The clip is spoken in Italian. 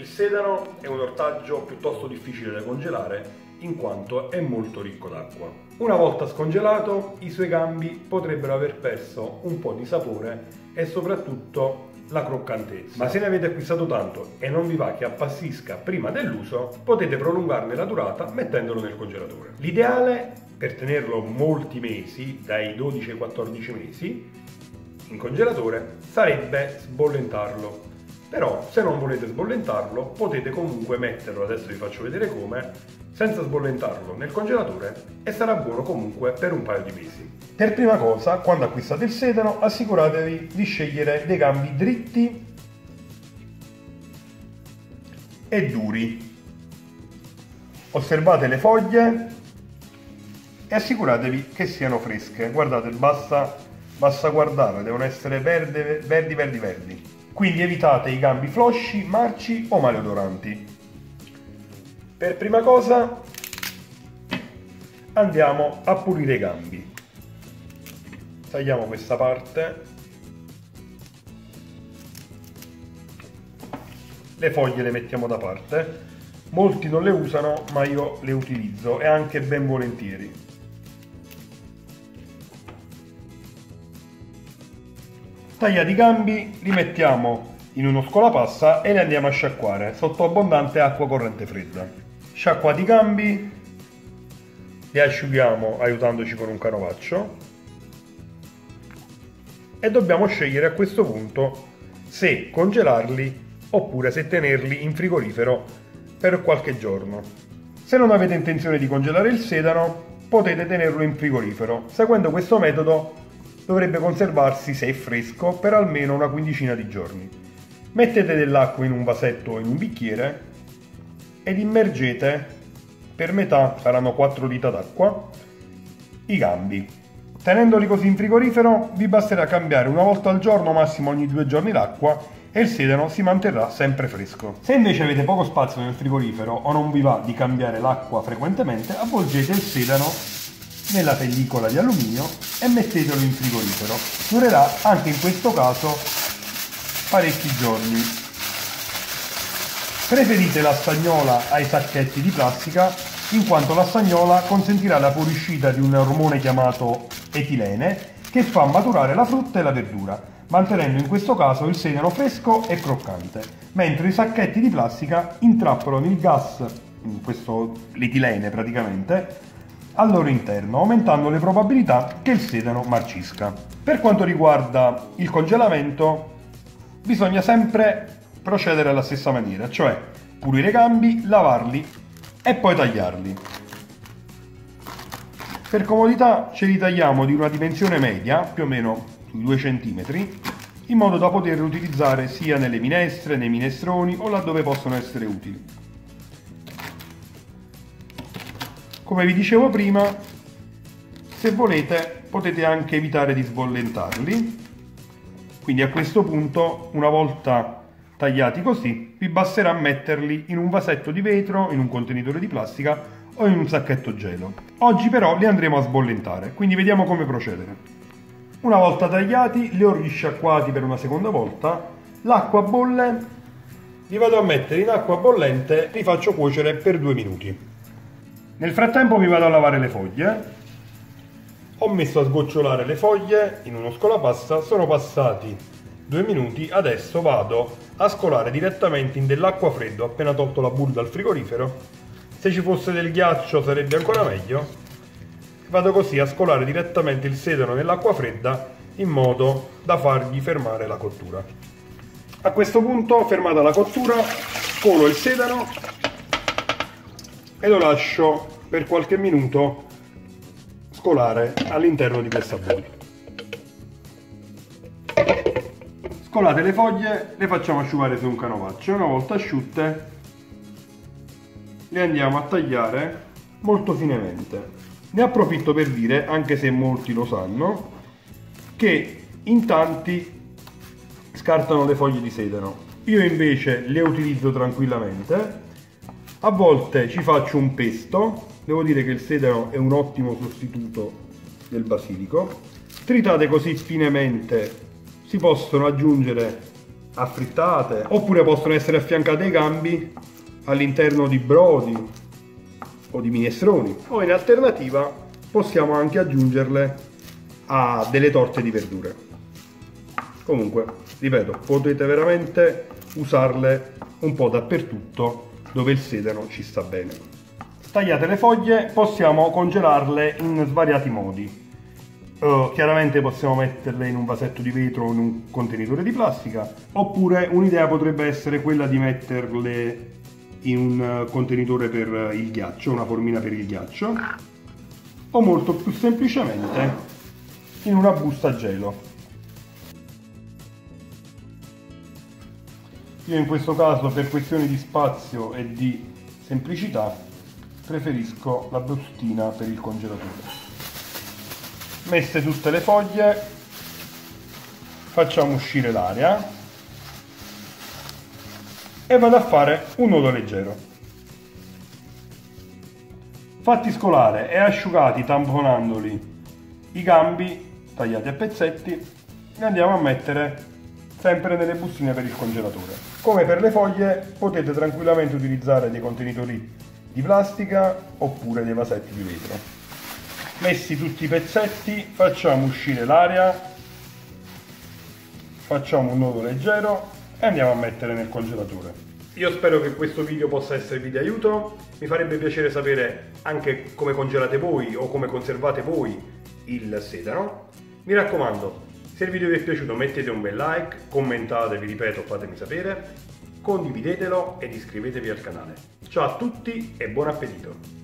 Il sedano è un ortaggio piuttosto difficile da congelare in quanto è molto ricco d'acqua. Una volta scongelato, i suoi gambi potrebbero aver perso un po' di sapore e soprattutto la croccantezza. Ma se ne avete acquistato tanto e non vi va che appassisca prima dell'uso, potete prolungarne la durata mettendolo nel congelatore. L'ideale per tenerlo molti mesi, dai 12 ai 14 mesi, in congelatore, sarebbe sbollentarlo. Però se non volete sbollentarlo, potete comunque metterlo, adesso vi faccio vedere come, senza sbollentarlo nel congelatore, e sarà buono comunque per un paio di mesi. Per prima cosa, quando acquistate il sedano, assicuratevi di scegliere dei gambi dritti e duri. Osservate le foglie e assicuratevi che siano fresche. Guardate, basta guardare, devono essere verdi. Quindi evitate i gambi flosci, marci o maleodoranti. Per prima cosa andiamo a pulire i gambi. Tagliamo questa parte. Le foglie le mettiamo da parte. Molti non le usano, ma io le utilizzo e anche ben volentieri. Tagliati i gambi, li mettiamo in uno scolapasta e li andiamo a sciacquare sotto abbondante acqua corrente fredda. Sciacquati i gambi, li asciughiamo aiutandoci con un canovaccio e dobbiamo scegliere a questo punto se congelarli oppure se tenerli in frigorifero per qualche giorno. Se non avete intenzione di congelare il sedano, potete tenerlo in frigorifero. Seguendo questo metodo dovrebbe conservarsi, se è fresco, per almeno una quindicina di giorni. Mettete dell'acqua in un vasetto o in un bicchiere ed immergete per metà, saranno 4 dita d'acqua, i gambi. Tenendoli così in frigorifero vi basterà cambiare una volta al giorno, massimo ogni 2 giorni, l'acqua e il sedano si manterrà sempre fresco. Se invece avete poco spazio nel frigorifero o non vi va di cambiare l'acqua frequentemente, avvolgete il sedano nella pellicola di alluminio e mettetelo in frigorifero. Durerà anche in questo caso parecchi giorni. Preferite la stagnola ai sacchetti di plastica, in quanto la stagnola consentirà la fuoriuscita di un ormone chiamato etilene che fa maturare la frutta e la verdura, mantenendo in questo caso il sedano fresco e croccante, mentre i sacchetti di plastica intrappolano il gas, l'etilene praticamente, al loro interno, aumentando le probabilità che il sedano marcisca. Per quanto riguarda il congelamento, bisogna sempre procedere alla stessa maniera, cioè pulire i gambi, lavarli e poi tagliarli. Per comodità ce li tagliamo di una dimensione media, più o meno 2 cm, in modo da poterli utilizzare sia nelle minestre, nei minestroni o laddove possono essere utili. Come vi dicevo prima, se volete potete anche evitare di sbollentarli, quindi a questo punto, una volta tagliati così, vi basterà metterli in un vasetto di vetro, in un contenitore di plastica o in un sacchetto gelo. Oggi però li andremo a sbollentare, quindi vediamo come procedere. Una volta tagliati, li ho risciacquati per una seconda volta, l'acqua bolle, li vado a mettere in acqua bollente e li faccio cuocere per 2 minuti. Nel frattempo mi vado a lavare le foglie. Ho messo a sgocciolare le foglie in uno scolapasta, sono passati 2 minuti, adesso vado a scolare direttamente in dell'acqua fredda, ho appena tolto la bulla dal frigorifero, se ci fosse del ghiaccio sarebbe ancora meglio. Vado così a scolare direttamente il sedano nell'acqua fredda in modo da fargli fermare la cottura. A questo punto, fermata la cottura, scolo il sedano e lo lascio per qualche minuto scolare all'interno di questa bolla. Scolate le foglie, le facciamo asciugare su un canovaccio, una volta asciutte le andiamo a tagliare molto finemente. Ne approfitto per dire, anche se molti lo sanno, che in tanti scartano le foglie di sedano, io invece le utilizzo tranquillamente. A volte ci faccio un pesto, devo dire che il sedano è un ottimo sostituto del basilico. Tritate così finemente, si possono aggiungere affrittate, oppure possono essere affiancate ai gambi all'interno di brodi o di minestroni, o in alternativa possiamo anche aggiungerle a delle torte di verdure. Comunque, ripeto, potete veramente usarle un po' dappertutto dove il sedano ci sta bene. Tagliate le foglie, possiamo congelarle in svariati modi. Chiaramente possiamo metterle in un vasetto di vetro o in un contenitore di plastica, oppure un'idea potrebbe essere quella di metterle in un contenitore per il ghiaccio, una formina per il ghiaccio, o molto più semplicemente in una busta a gelo. Io in questo caso, per questioni di spazio e di semplicità, preferisco la bustina per il congelatore. Messe tutte le foglie, facciamo uscire l'aria e vado a fare un nodo leggero. Fatti scolare e asciugati tamponandoli i gambi tagliati a pezzetti, li andiamo a mettere sempre nelle bustine per il congelatore. Come per le foglie potete tranquillamente utilizzare dei contenitori di plastica oppure dei vasetti di vetro. Messi tutti i pezzetti, facciamo uscire l'aria, facciamo un nodo leggero e andiamo a mettere nel congelatore. Io spero che questo video possa esservi di aiuto, mi farebbe piacere sapere anche come congelate voi o come conservate voi il sedano. Mi raccomando, se il video vi è piaciuto mettete un bel like, commentatevi, ripeto, fatemi sapere, condividetelo ed iscrivetevi al canale. Ciao a tutti e buon appetito!